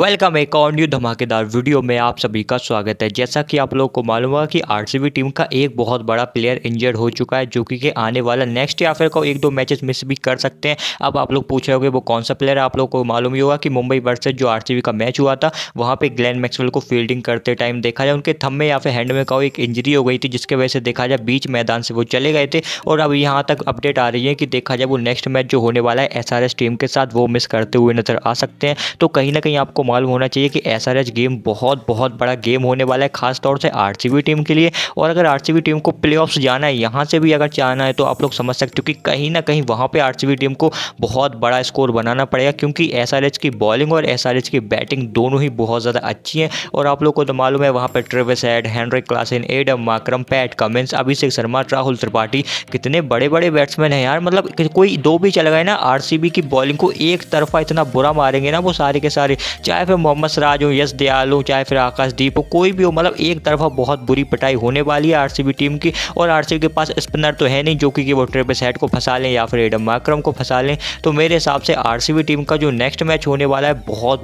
Welcome एक और new धमाकेदार वीडियो में आप सभी का स्वागत है। जैसा कि आप लोगों को मालूम हुआ कि आरसीबी टीम का एक बहुत बड़ा प्लेयर इंजर्ड हो चुका है, जो कि आने वाला नेक्स्ट या फिर को एक दो मैचेस मिस भी कर सकते हैं। अब आप लोग पूछ रहे होंगे वो कौन सा प्लेयर है। आप लोगों को मालूम ही होगा कि मुंबई वर्सेज जो आरसीबी का मैच हुआ था, वहाँ पर ग्लेन मैक्सवेल को फील्डिंग करते टाइम देखा जाए उनके थंब में या फिर हैंड में का एक इंजरी हो गई थी, जिसके वजह से देखा जाए बीच मैदान से वो चले गए थे। और अब यहाँ तक अपडेट आ रही है कि देखा जाए वो नेक्स्ट मैच जो होने वाला है एसआरएच टीम के साथ, वो मिस करते हुए नजर आ सकते हैं। तो कहीं ना कहीं आपको मालूम होना चाहिए कि एसआरएच गेम बहुत बड़ा गेम होने वाला है, खास तौर से आरसीबी टीम के लिए। और अगर आरसीबी टीम को प्लेऑफ्स जाना है, यहाँ से भी अगर जाना है, तो आप लोग समझ सकते हो कि कहीं ना कहीं वहाँ पे आरसीबी टीम को बहुत बड़ा स्कोर बनाना पड़ेगा, क्योंकि एसआरएच की बॉलिंग और एसआरएच की बैटिंग दोनों ही बहुत ज़्यादा अच्छी हैं। और आप लोग को तो मालूम है वहाँ पर Travis Head, Heinrich Klaasen, Adam Markram, Pat Cummins, Abhishek Sharma, Rahul Tripathi, कितने बड़े बड़े बैट्समैन हैं यार। मतलब कोई दो भी चल गए ना, आरसीबी की बॉलिंग को एक तरफा इतना बुरा मारेंगे ना वो सारे के सारे, चाहे फिर मोहम्मद सिराज हो, यश दयाल हो, चाहे फिर आकाश दीप हो, कोई भी हो, मतलब एक तरफा बहुत बुरी पिटाई होने वाली है आरसीबी टीम की। और आरसीबी के पास स्पिनर तो है नहीं जो कि वो ट्रेविस हेड को फंसा लें या फिर एडम मार्क्रम को फंसा लें। तो मेरे हिसाब से आरसीबी टीम का जो नेक्स्ट मैच होने वाला है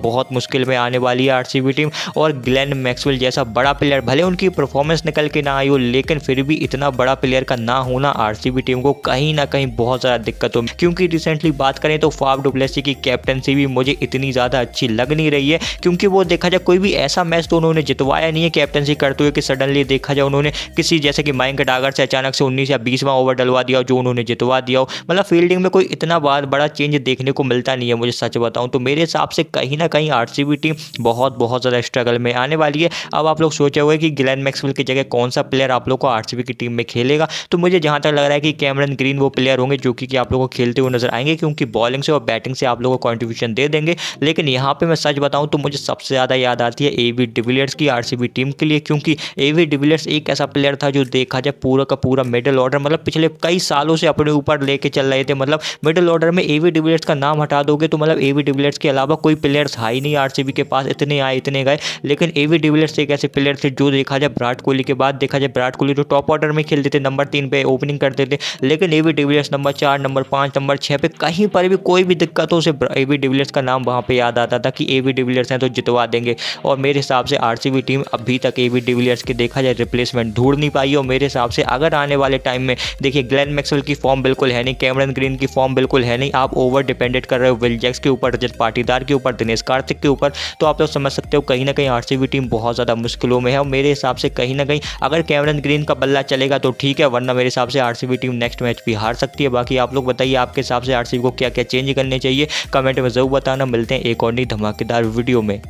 बहुत मुश्किल में आने वाली है आरसीबी टीम। और ग्लेन मैक्सवेल जैसा बड़ा प्लेयर, भले उनकी परफॉर्मेंस निकल के ना आई हो, लेकिन फिर भी इतना बड़ा प्लेयर का ना होना आरसीबी टीम को कहीं ना कहीं बहुत ज़्यादा दिक्कत हो, क्योंकि रिसेंटली बात करें तो फाफ डु प्लेसी की कैप्टनसी भी मुझे इतनी ज़्यादा अच्छी लग नहीं रही है, क्योंकि वो देखा जाए कोई भी ऐसा मैच तो उन्होंने जितवाया नहीं है कैप्टनसी करते हुए कि सडनली देखा जाए उन्होंने किसी जैसे कि माइक डागर से अचानक से 19 या 20वां ओवर डलवा दिया जो उन्होंने जितवा दिया हो। मतलब फील्डिंग में कोई इतना बड़ा चेंज देखने को मिलता नहीं है, मुझे सच बताऊँ तो। मेरे हिसाब से कहीं ना कहीं आरसीबी टीम बहुत ज़्यादा स्ट्रगल में आने वाली है। अब आप लोग सोचे हुए कि ग्लेन मैक्सवेल की जगह कौन सा प्लेयर आप लोग को आरसीबी की टीम में खेलेगा, तो मुझे जहाँ तक लग रहा है कि कैमरन ग्रीन वो प्लेयर होंगे जो कि आप लोगों को खेलते हुए नजर आएंगे, क्योंकि बॉलिंग से और बैटिंग से आप लोगों को कॉन्ट्रीब्यूशन दे देंगे। लेकिन यहाँ पे मैं सच बताऊँ तो मुझे सबसे ज़्यादा याद आती है एबी डिविलियर्स की आरसीबी टीम के लिए, क्योंकि एबी डिविलियर्स एक ऐसा प्लेयर था जो देखा जाए पूरा का पूरा मिडिल ऑर्डर, मतलब पिछले कई सालों से अपने ऊपर लेके चल रहे थे। मतलब मिडिल ऑर्डर में एबी डिविलियर्स का नाम हटा दोगे तो मतलब एबी डिविलियर्स के अलावा कोई प्लेयर्स था ही नहीं आरसीबी के पास, इतने आए इतने गए। लेकिन एबी डिविलियर्स एक ऐसे प्लेयर थे जो देखा जाए विराट कोहली के बाद, देखा जाए विराट कोहली जो टॉप ऑर्डर में खेलते थे, नंबर 3 पे ओपनिंग करते थे, लेकिन AB de Villiers number 4, number 5, number 6 पे कहीं पर भी कोई भी दिक्कत हो उसे एबी डिविलियर्स का नाम वहाँ पे याद आता था कि एबी डिविलियर्स हैं तो जितवा देंगे। और मेरे हिसाब से आरसीबी टीम अभी तक एबी डिविलियर्स के देखा जाए रिप्लेसमेंट ढूंढ नहीं पाई। और मेरे हिसाब से अगर आने वाले टाइम में देखिए ग्लेन मैक्सवेल की फॉर्म बिल्कुल है नहीं, कैमरन ग्रीन की फॉर्म बिल्कुल है नहीं, आप ओवर डिपेंडेंट कर रहे हो विल जैक्स के ऊपर, रजत पाटीदार के ऊपर, दिनेश कार्तिक के ऊपर, तो आप लोग समझ सकते हो कहीं ना कहीं आरसीबी टीम बहुत ज़्यादा मुश्किलों में है। और मेरे हिसाब से कहीं ना कहीं अगर कैमरन ग्रीन का बल्ला चलेगा तो ठीक है, वरना मेरे हिसाब से आरसीबी टीम नेक्स्ट मैच भी हार सकती है। बाकी आप लोग बताइए आपके हिसाब से आरसीबी को क्या क्या चेंज करने चाहिए, कमेंट में जरूर बताना। मिलते हैं एक और नई धमाकेदार वीडियो में।